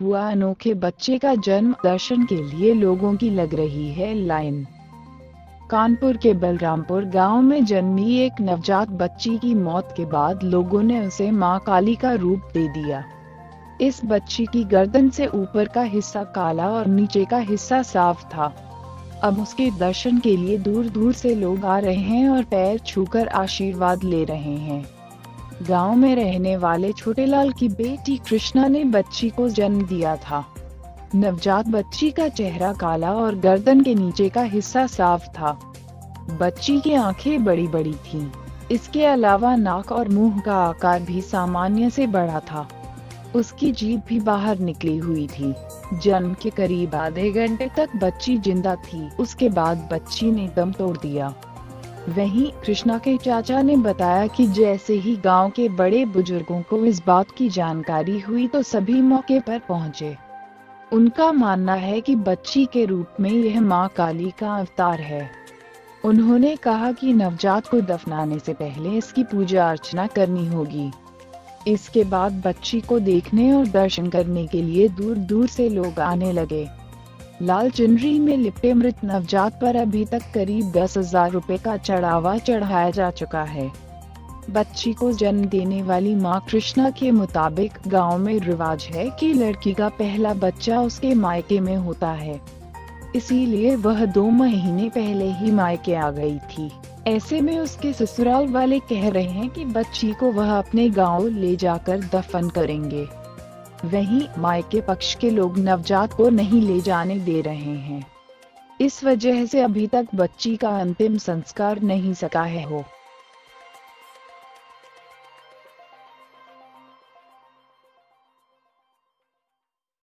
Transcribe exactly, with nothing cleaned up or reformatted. हुआ अनोखे बच्चे का जन्म। दर्शन के लिए लोगों की लग रही है लाइन। कानपुर के बलरामपुर गांव में जन्मी एक नवजात बच्ची की मौत के बाद लोगों ने उसे मां काली का रूप दे दिया। इस बच्ची की गर्दन से ऊपर का हिस्सा काला और नीचे का हिस्सा साफ था। अब उसके दर्शन के लिए दूर दूर से लोग आ रहे हैं और पैर छूकर आशीर्वाद ले रहे हैं। गांव में रहने वाले छोटेलाल की बेटी कृष्णा ने बच्ची को जन्म दिया था। नवजात बच्ची का चेहरा काला और गर्दन के नीचे का हिस्सा साफ था। बच्ची की आंखें बड़ी बड़ी थीं। इसके अलावा नाक और मुंह का आकार भी सामान्य से बड़ा था। उसकी जीभ भी बाहर निकली हुई थी। जन्म के करीब आधे घंटे तक बच्ची जिंदा थी। उसके बाद बच्ची ने दम तोड़ दिया। वहीं कृष्णा के चाचा ने बताया कि जैसे ही गांव के बड़े बुजुर्गों को इस बात की जानकारी हुई तो सभी मौके पर पहुंचे। उनका मानना है कि बच्ची के रूप में यह मां काली का अवतार है। उन्होंने कहा कि नवजात को दफनाने से पहले इसकी पूजा अर्चना करनी होगी। इसके बाद बच्ची को देखने और दर्शन करने के लिए दूर दूर से लोग आने लगे। लाल चुनरी में लिपटे मृत नवजात पर अभी तक करीब दस हजार रुपए का चढ़ावा चढ़ाया जा चुका है। बच्ची को जन्म देने वाली मां कृष्णा के मुताबिक गांव में रिवाज है कि लड़की का पहला बच्चा उसके मायके में होता है, इसीलिए वह दो महीने पहले ही मायके आ गई थी। ऐसे में उसके ससुराल वाले कह रहे हैं कि बच्ची को वह अपने गांव ले जाकर दफन करेंगे। वहीं मायके पक्ष के लोग नवजात को नहीं ले जाने दे रहे हैं। इस वजह से अभी तक बच्ची का अंतिम संस्कार नहीं सका है हो।